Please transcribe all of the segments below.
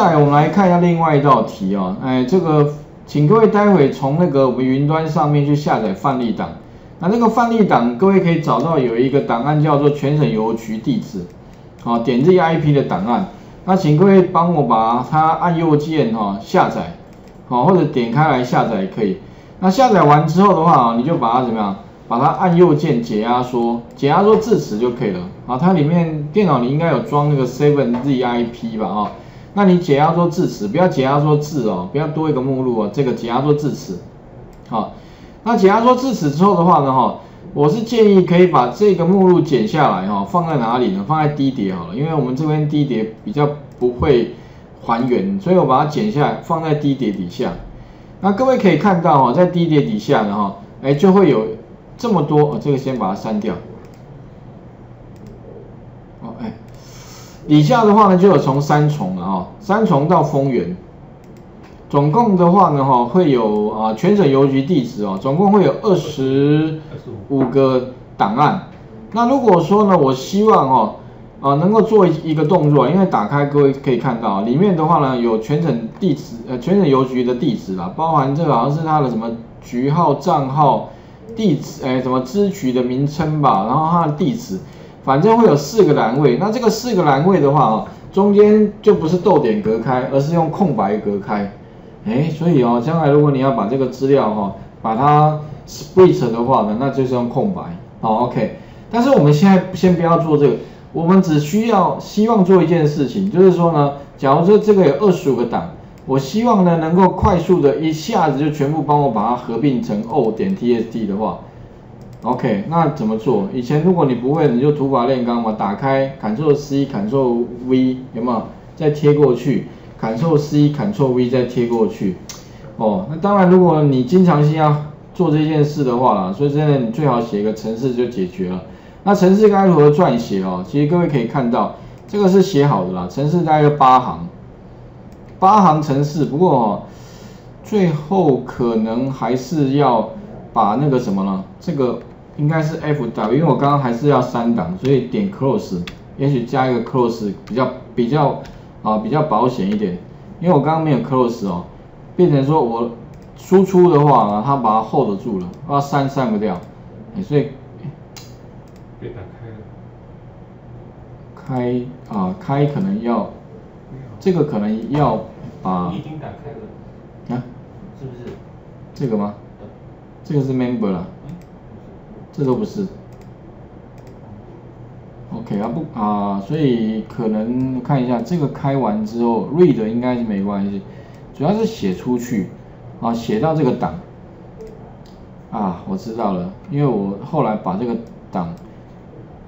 再来，我们来看一下另外一道题哦。哎，这个请各位待会从那个我们云端上面去下载范例档。那这个范例档，各位可以找到有一个档案叫做全省邮局地址，好，点 ZIP 的档案。那请各位帮我把它按右键哈下载，好，或者点开来下载也可以。那下载完之后的话，你就把它怎么样？把它按右键解压缩，解压缩至此就可以了。啊，它里面电脑你应该有装那个 7ZIP 吧？啊。 那你解压缩至此，不要解压缩至哦，不要多一个目录哦。这个解压缩至此，好。那解压缩至此之后的话呢，哈，我是建议可以把这个目录剪下来哈，放在哪里呢？放在D碟好了，因为我们这边D碟比较不会还原，所以我把它剪下来放在D碟底下。那各位可以看到哈，在D碟底下呢哈，哎就会有这么多哦，这个先把它删掉。 底下的话呢，就有从三重了哈，三重到丰原，总共的话呢哈，会有啊全省邮局地址哦，总共会有25个档案。那如果说呢，我希望哦能够做一个动作，因为打开各位可以看到，里面的话呢有全省地址全省邮局的地址啦，包含这个好像是它的什么局号、账号、地址什么支局的名称吧，然后它的地址。 反正会有4个栏位，那这个4个栏位的话哦，中间就不是逗点隔开，而是用空白隔开。哎，所以哦，将来如果你要把这个资料哦，把它 split 的话呢，那就是用空白。好 ，OK。但是我们现在先不要做这个，我们只需要希望做一件事情，就是说呢，假如说这个有25个档，我希望呢能够快速的一下子就全部帮我把它合并成 O.TSD 的话。 OK， 那怎么做？以前如果你不会，你就土法炼钢嘛，打开 Ctrl C Ctrl V 有没有？再贴过去 Ctrl C Ctrl V 再贴过去。哦，那当然，如果你经常性要做这件事的话啦，所以真的你最好写一个程式就解决了。那程式该如何撰写哦？其实各位可以看到，这个是写好的啦，程式大概有8行，8行程式。不过哦，最后可能还是要把那个什么呢？这个。 应该是 F W， 因为我刚刚还是要删档，所以点 Close， 也许加一个 Close 比较保险一点，因为我刚刚没有 Close 哦，变成说我输出的话呢，它把它 hold 住了，它删不掉，所以被打开了，开可能要这个可能要把已经打开了啊，是不是这个吗？这个是 Member 啦。 这都不是 ，OK 啊不啊，所以可能看一下这个开完之后 ，read 应该是没关系，主要是写出去啊，写到这个档啊，我知道了，因为我后来把这个档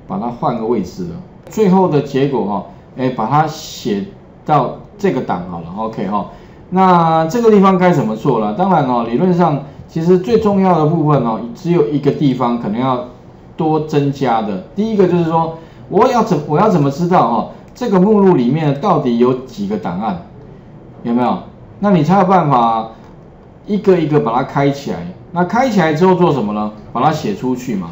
把它换个位置了，最后的结果哈、哦，哎把它写到这个档好了 ，OK 哈、哦，那这个地方该怎么做了？当然哦，理论上。 其实最重要的部分哦，只有一个地方可能要多增加的。第一个就是说，我要怎么知道哦，这个目录里面到底有几个档案，有没有？那你才有办法一个一个把它开起来。那开起来之后做什么呢？把它写出去嘛，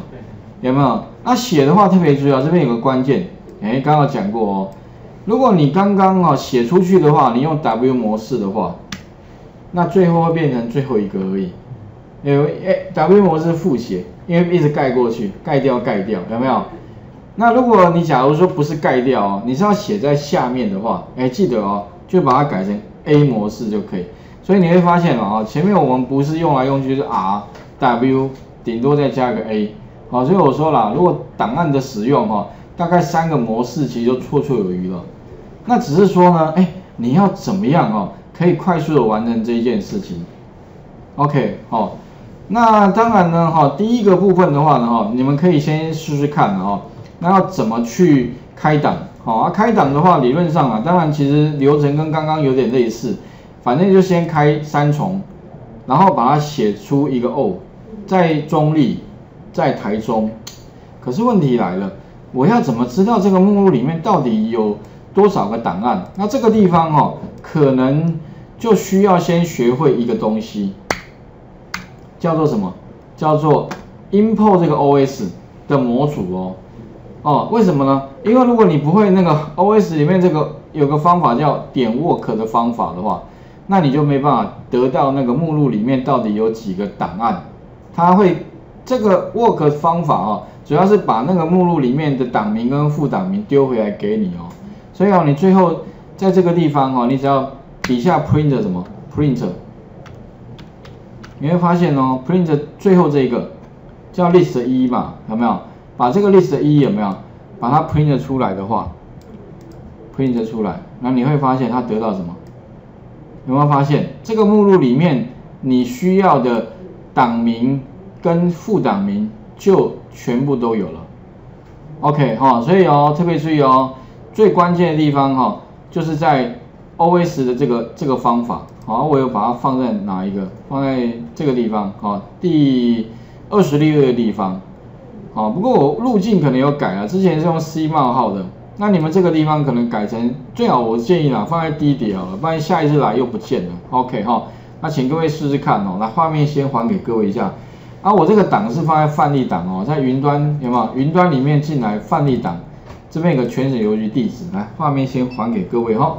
有没有？那写的话特别注意啊，这边有个关键，哎，刚刚讲过哦。如果你刚刚哦写出去的话，你用 W 模式的话，那最后会变成最后一个而已。 W 模式复写，因为一直盖过去，盖掉，有没有？那如果你假如说不是盖掉哦，你是要写在下面的话，哎，记得哦，就把它改成 A 模式就可以。所以你会发现哦，前面我们不是用来用去是 R W， 顶多再加个 A。好，所以我说啦，如果档案的使用哈、哦，大概3个模式其实就绰绰有余了。那只是说呢，哎，你要怎么样哦，可以快速的完成这一件事情 ？OK， 好、哦。 那当然呢，哈，第一个部分的话呢，哈，你们可以先试试看哦。那要怎么去开档？好啊，开档的话，理论上啊，当然其实流程跟刚刚有点类似，反正就先开3重，然后把它写出一个 O， 在中立，在台中。可是问题来了，我要怎么知道这个目录里面到底有多少个档案？那这个地方哦，可能就需要先学会一个东西。 叫做什么？叫做 import 这个 OS 的模组哦。哦，为什么呢？因为如果你不会那个 OS 里面这个有个方法叫点 work 的方法的话，那你就没办法得到那个目录里面到底有几个档案。它会这个 work 方法哦，主要是把那个目录里面的档名跟副档名丢回来给你哦。所以哦，你最后在这个地方哦，你只要底下 print 什么 print， 你会发现哦 print 最后这个叫 list 1嘛，有没有？把这个 list 1有没有把它 print 出来的话？ print 出来，那你会发现它得到什么？有没有发现这个目录里面你需要的档名跟副档名就全部都有了 ？OK 哈、哦，所以哦特别注意哦，最关键的地方哈、哦、就是在 OS 的这个方法，好、哦，我有把它放在哪一个？放在这个地方，好、哦，第26个地方，好、哦，不过我路径可能有改了，之前是用 C 冒号的。 那你们这个地方可能改成最好，我建议啦，放在低一点好了，不然下一次来又不见了。OK 哈、哦，那请各位试试看哦。那画面先还给各位一下。啊，我这个档是放在范例档哦，在云端有没有？云端里面进来范例档，这边有个全省邮局地址，来，画面先还给各位哈、哦。